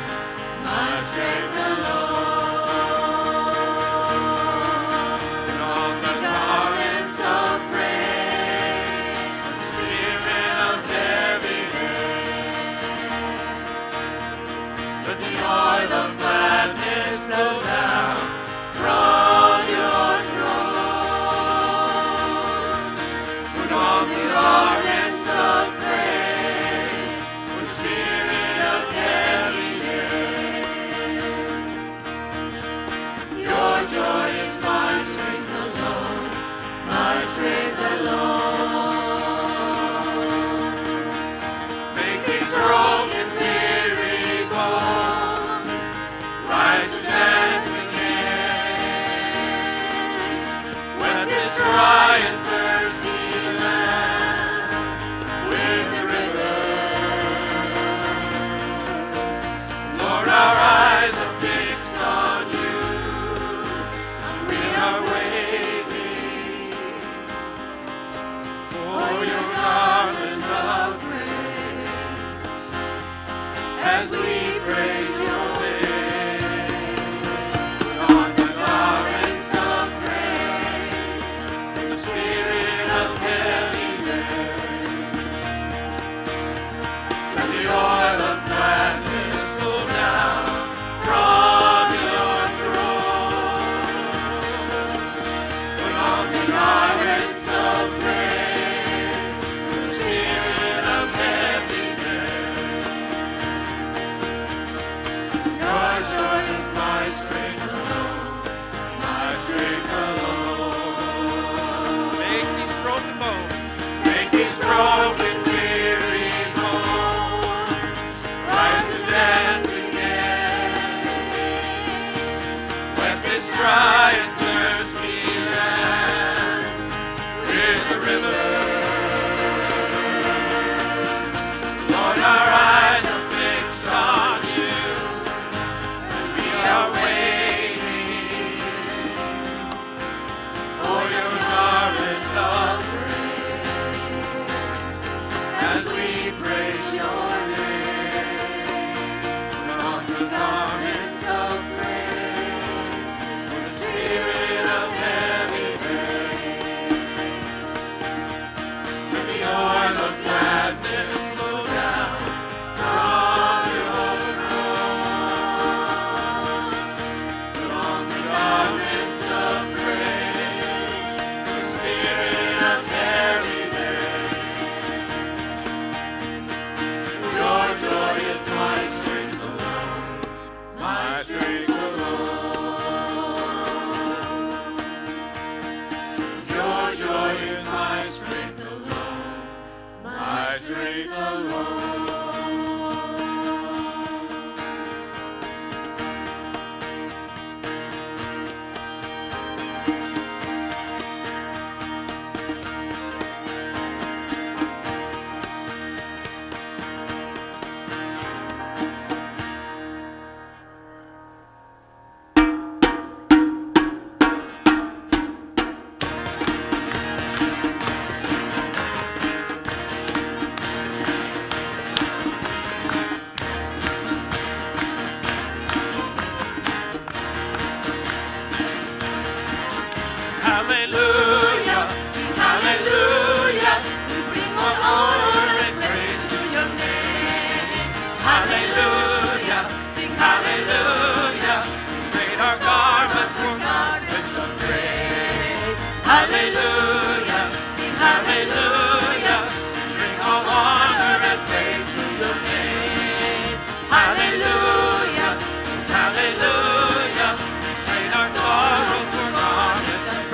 Hallelujah, hallelujah, we bring all honor and praise to your name. Hallelujah, sing hallelujah, we trade our garments for garments of praise. Hallelujah, sing hallelujah, we bring all honor and praise to your name. Hallelujah, sing hallelujah, we trade our sorrow for garments of praise.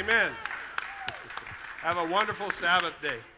Amen. Have a wonderful Sabbath day.